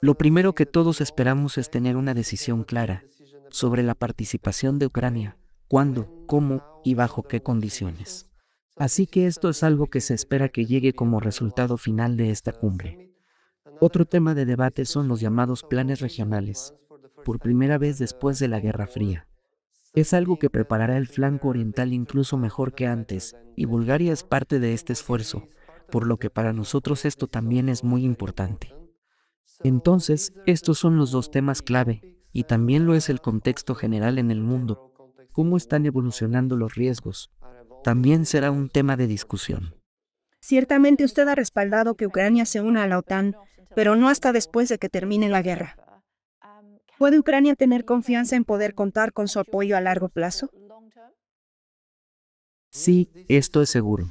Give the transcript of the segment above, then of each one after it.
Lo primero que todos esperamos es tener una decisión clara sobre la participación de Ucrania, cuándo, cómo y bajo qué condiciones. Así que esto es algo que se espera que llegue como resultado final de esta cumbre. Otro tema de debate son los llamados planes regionales, por primera vez después de la Guerra Fría. Es algo que preparará el flanco oriental incluso mejor que antes, y Bulgaria es parte de este esfuerzo, por lo que para nosotros esto también es muy importante. Entonces, estos son los dos temas clave, y también lo es el contexto general en el mundo, cómo están evolucionando los riesgos. También será un tema de discusión. Ciertamente usted ha respaldado que Ucrania se una a la OTAN, pero no hasta después de que termine la guerra. ¿Puede Ucrania tener confianza en poder contar con su apoyo a largo plazo? Sí, esto es seguro.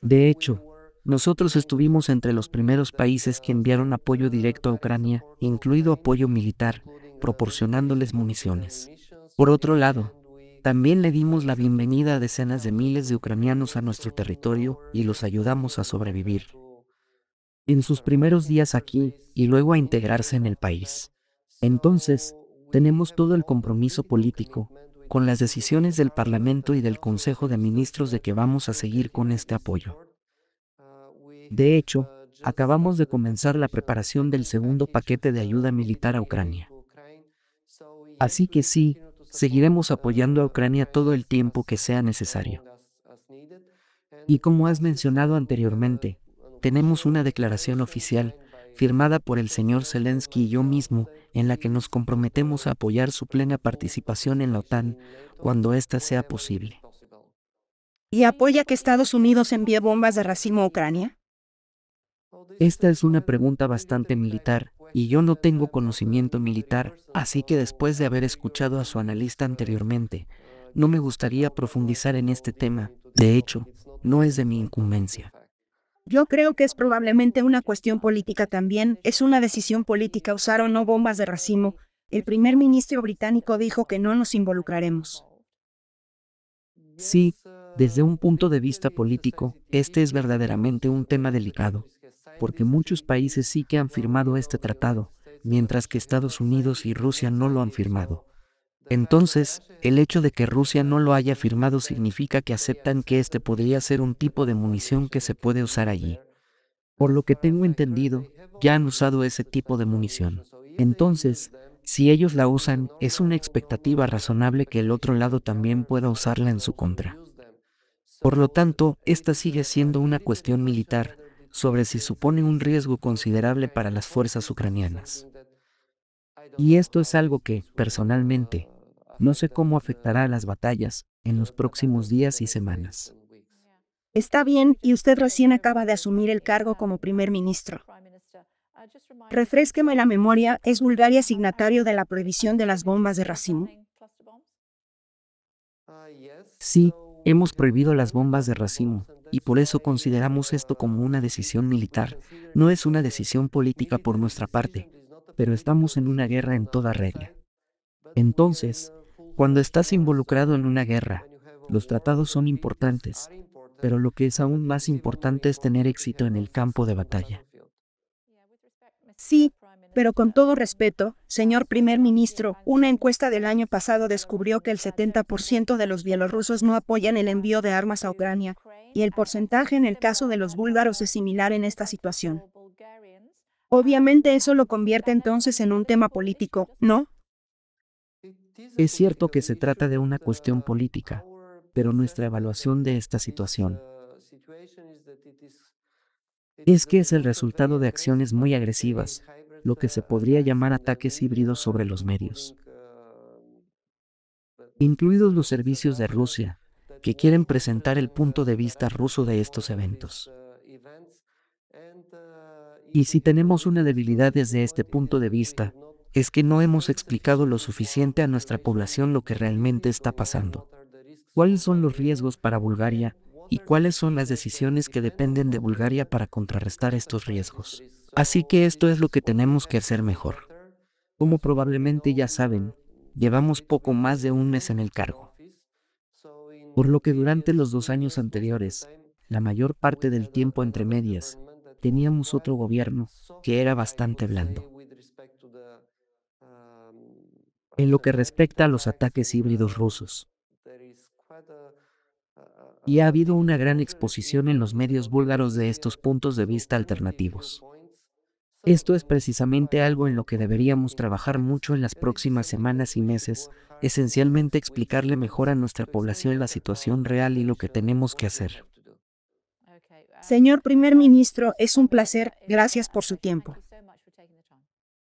De hecho, nosotros estuvimos entre los primeros países que enviaron apoyo directo a Ucrania, incluido apoyo militar, proporcionándoles municiones. Por otro lado, también le dimos la bienvenida a decenas de miles de ucranianos a nuestro territorio y los ayudamos a sobrevivir en sus primeros días aquí y luego a integrarse en el país. Entonces, tenemos todo el compromiso político con las decisiones del Parlamento y del Consejo de Ministros de que vamos a seguir con este apoyo. De hecho, acabamos de comenzar la preparación del segundo paquete de ayuda militar a Ucrania. Así que sí, seguiremos apoyando a Ucrania todo el tiempo que sea necesario. Y como has mencionado anteriormente, tenemos una declaración oficial firmada por el señor Zelensky y yo mismo, en la que nos comprometemos a apoyar su plena participación en la OTAN cuando ésta sea posible. ¿Y apoya que Estados Unidos envíe bombas de racimo a Ucrania? Esta es una pregunta bastante militar, y yo no tengo conocimiento militar, así que después de haber escuchado a su analista anteriormente, no me gustaría profundizar en este tema. De hecho, no es de mi incumbencia. Yo creo que es probablemente una cuestión política también. Es una decisión política usar o no bombas de racimo. El primer ministro británico dijo que no nos involucraremos. Sí, desde un punto de vista político, este es verdaderamente un tema delicado, porque muchos países sí que han firmado este tratado, mientras que Estados Unidos y Rusia no lo han firmado. Entonces, el hecho de que Rusia no lo haya firmado significa que aceptan que este podría ser un tipo de munición que se puede usar allí. Por lo que tengo entendido, ya han usado ese tipo de munición. Entonces, si ellos la usan, es una expectativa razonable que el otro lado también pueda usarla en su contra. Por lo tanto, esta sigue siendo una cuestión militar, sobre si supone un riesgo considerable para las fuerzas ucranianas. Y esto es algo que, personalmente, no sé cómo afectará a las batallas en los próximos días y semanas. Está bien, y usted recién acaba de asumir el cargo como primer ministro. Refrésqueme la memoria, ¿es Bulgaria signatario de la prohibición de las bombas de racimo? Sí, hemos prohibido las bombas de racimo, y por eso consideramos esto como una decisión militar. No es una decisión política por nuestra parte, pero estamos en una guerra en toda regla. Entonces, cuando estás involucrado en una guerra, los tratados son importantes, pero lo que es aún más importante es tener éxito en el campo de batalla. Sí, pero con todo respeto, señor primer ministro, una encuesta del año pasado descubrió que el 70% de los bielorrusos no apoyan el envío de armas a Ucrania, y el porcentaje en el caso de los búlgaros es similar en esta situación. Obviamente eso lo convierte entonces en un tema político, ¿no? Es cierto que se trata de una cuestión política, pero nuestra evaluación de esta situación es que es el resultado de acciones muy agresivas, lo que se podría llamar ataques híbridos sobre los medios, incluidos los servicios de Rusia, que quieren presentar el punto de vista ruso de estos eventos. Y si tenemos una debilidad desde este punto de vista, es que no hemos explicado lo suficiente a nuestra población lo que realmente está pasando. ¿Cuáles son los riesgos para Bulgaria y cuáles son las decisiones que dependen de Bulgaria para contrarrestar estos riesgos? Así que esto es lo que tenemos que hacer mejor. Como probablemente ya saben, llevamos poco más de un mes en el cargo. Por lo que durante los 2 años anteriores, la mayor parte del tiempo entre medias, teníamos otro gobierno que era bastante blando. En lo que respecta a los ataques híbridos rusos, y ha habido una gran exposición en los medios búlgaros de estos puntos de vista alternativos. Esto es precisamente algo en lo que deberíamos trabajar mucho en las próximas semanas y meses, esencialmente explicarle mejor a nuestra población la situación real y lo que tenemos que hacer. Señor Primer Ministro, es un placer, gracias por su tiempo.